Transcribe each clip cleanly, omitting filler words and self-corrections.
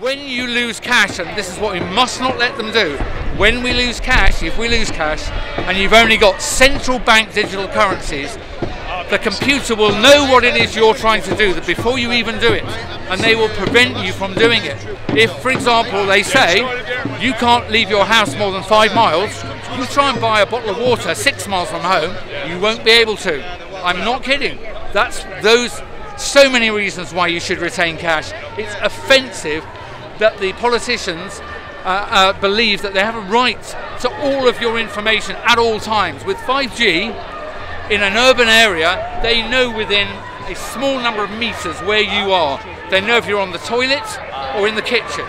When you lose cash, and this is what we must not let them do, when we lose cash, if we lose cash, and you've only got central bank digital currencies, the computer will know what it is you're trying to do before you even do it, and they will prevent you from doing it. If, for example, they say you can't leave your house more than 5 miles, you try and buy a bottle of water 6 miles from home, you won't be able to. I'm not kidding. Those so many reasons why you should retain cash. It's offensive that the politicians believe that they have a right to all of your information at all times. With 5G in an urban area, they know within a small number of meters where you are. They know if you're on the toilet or in the kitchen.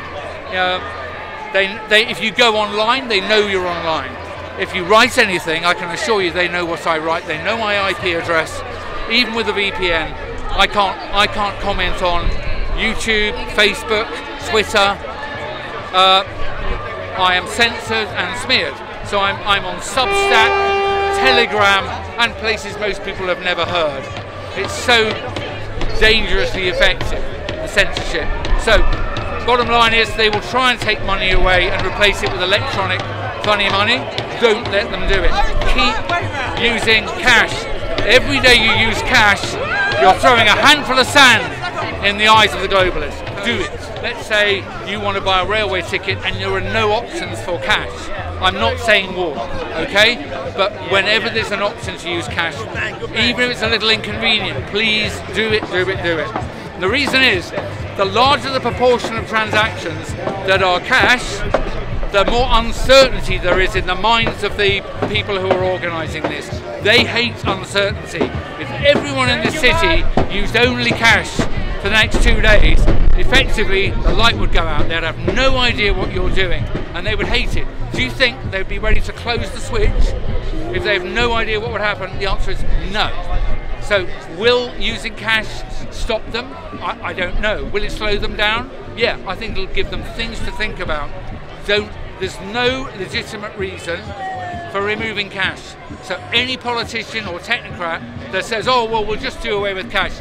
If you go online, they know you're online. If you write anything, I can assure you they know what I write. They know my IP address. Even with a VPN, I can't comment on YouTube, Facebook, Twitter. I am censored and smeared. So I'm on Substack, Telegram, and places most people have never heard. It's so dangerously effective, the censorship. So, bottom line is they will try and take money away and replace it with electronic funny money. Don't let them do it. Keep using cash. Every day you use cash, you're throwing a handful of sand in the eyes of the globalists. Do it. Let's say you want to buy a railway ticket and there are no options for cash. I'm not saying war, okay? But whenever there's an option to use cash, even if it's a little inconvenient, please do it, do it, do it. The reason is, the larger the proportion of transactions that are cash, the more uncertainty there is in the minds of the people who are organising this. They hate uncertainty. If everyone in the city used only cash for the next 2 days, effectively the light would go out. They'd have no idea what you're doing and they would hate it. Do you think they'd be ready to close the switch if they have no idea what would happen? The answer is no. So will using cash stop them? I don't know. Will it slow them down? Yeah, I think it'll give them things to think about. There's no legitimate reason for removing cash. So any politician or technocrat that says, oh, well, we'll just do away with cash,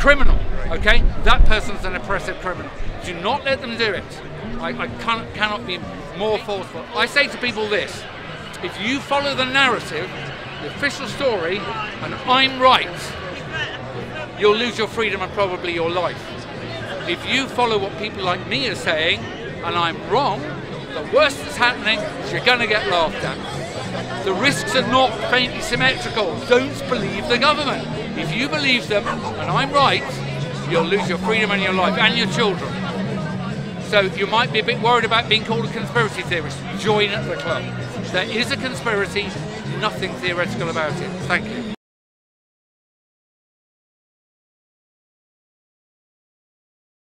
criminal, okay? That person's an oppressive criminal. Do not let them do it. I cannot be more forceful. I say to people this, if you follow the narrative, the official story, and I'm right, you'll lose your freedom and probably your life. If you follow what people like me are saying, and I'm wrong, the worst that's happening is you're going to get laughed at. The risks are not faintly symmetrical. Don't believe the government. If you believe them, and I'm right, you'll lose your freedom and your life and your children. So you might be a bit worried about being called a conspiracy theorist. Join the club. There is a conspiracy, nothing theoretical about it. Thank you.